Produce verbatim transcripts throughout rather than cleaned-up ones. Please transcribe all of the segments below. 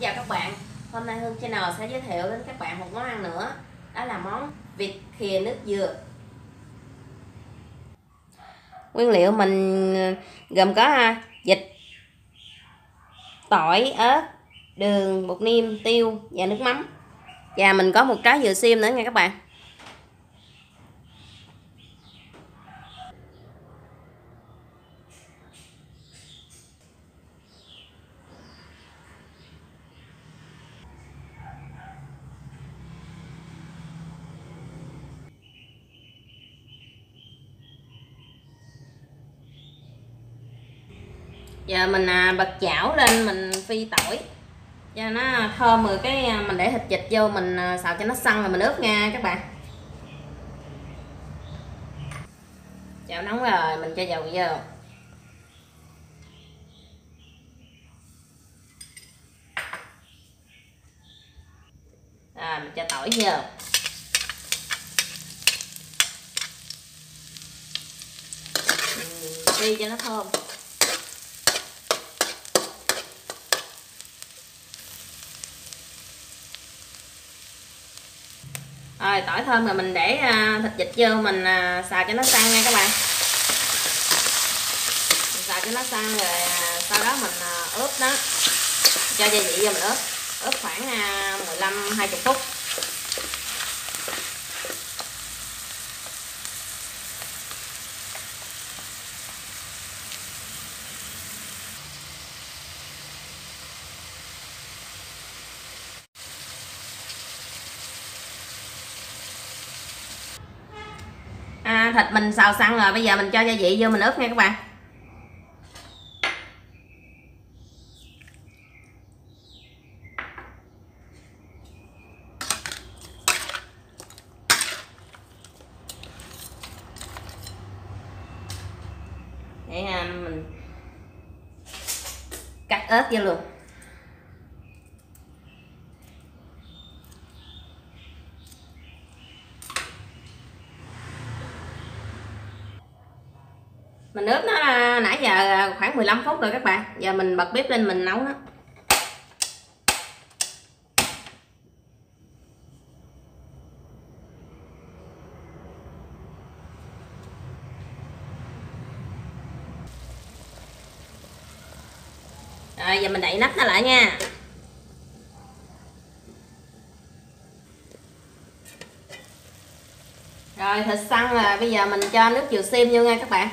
Chào các bạn, hôm nay Hương Channel sẽ giới thiệu đến các bạn một món ăn nữa. Đó là món vịt khìa nước dừa. Nguyên liệu mình gồm có vịt, tỏi, ớt, đường, bột niêm, tiêu và nước mắm. Và mình có một trái dừa xiêm nữa nha các bạn. Giờ mình bật chảo lên, mình phi tỏi cho nó thơm rồi cái mình để thịt vịt vô, mình xào cho nó săn rồi mình ướp nha các bạn. Chảo nóng rồi, mình cho dầu vô. Rồi mình cho tỏi vô. Mình phi cho nó thơm. Rồi tỏi thơm rồi mình để thịt vịt vô, mình xào cho nó săn nha các bạn. Mình xào cho nó săn rồi sau đó mình ướp nó, cho gia vị vô mình ướp ướp khoảng mười lăm đến hai mươi phút. À, thịt mình xào săn rồi, bây giờ mình cho gia vị vô mình ướp nha các bạn. Để mình cắt ớt vô luôn. Mình ướp nó nãy giờ khoảng mười lăm phút rồi các bạn. Giờ mình bật bếp lên mình nấu nó. Rồi giờ mình đậy nắp nó lại nha. Rồi thịt săn rồi, bây giờ mình cho nước dừa xiêm vô nha các bạn.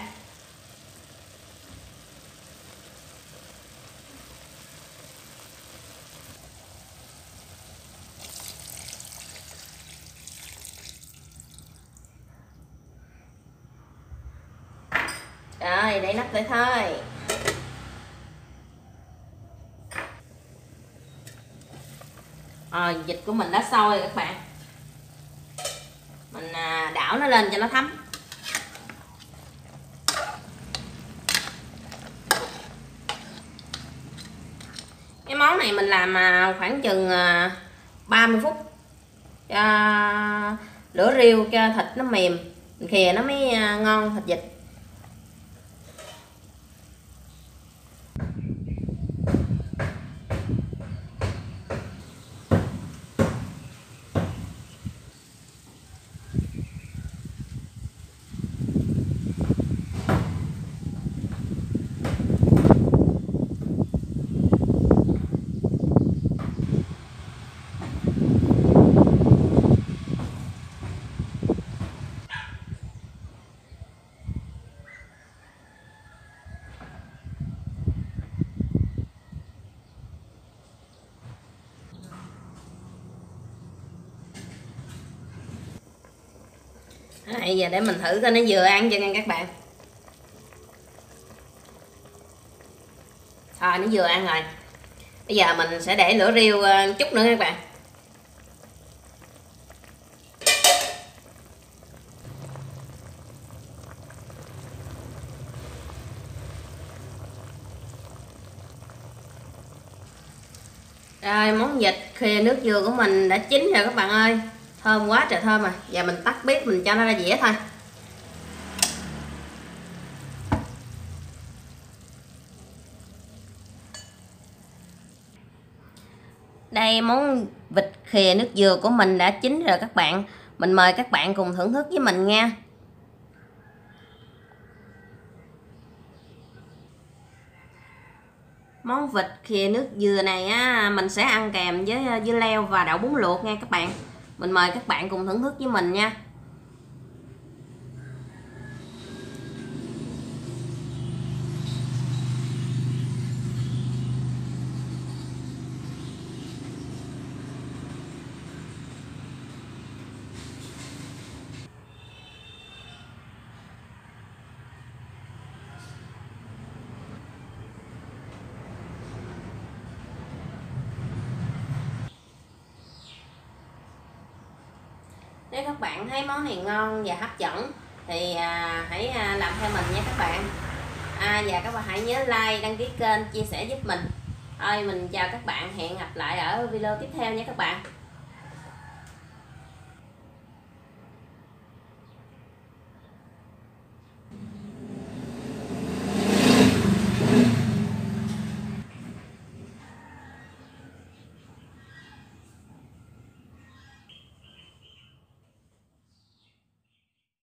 Rồi, để nắp lại thôi. Rồi, vịt của mình đã sôi rồi các bạn. Mình đảo nó lên cho nó thấm. Cái món này mình làm khoảng chừng ba mươi phút cho lửa riêu cho thịt nó mềm, khìa nó mới ngon thịt vịt. Bây giờ để mình thử coi nó vừa ăn cho nha các bạn. Rồi nó vừa ăn rồi. Bây giờ mình sẽ để lửa riêu chút nữa các bạn. Rồi món vịt khìa nước dừa của mình đã chín rồi các bạn ơi. Thơm quá trời thơm à. Giờ mình tắt bếp, mình cho nó ra dĩa thôi. Đây món vịt khìa nước dừa của mình đã chín rồi các bạn. Mình mời các bạn cùng thưởng thức với mình nha. Món vịt khìa nước dừa này á, mình sẽ ăn kèm với dưa leo và đậu bún luộc nha các bạn. Mình mời các bạn cùng thưởng thức với mình nha. Nếu các bạn thấy món này ngon và hấp dẫn thì à, hãy à, làm theo mình nha các bạn. À, và các bạn hãy nhớ like, đăng ký kênh, chia sẻ giúp mình. Thôi mình chào các bạn, hẹn gặp lại ở video tiếp theo nha các bạn.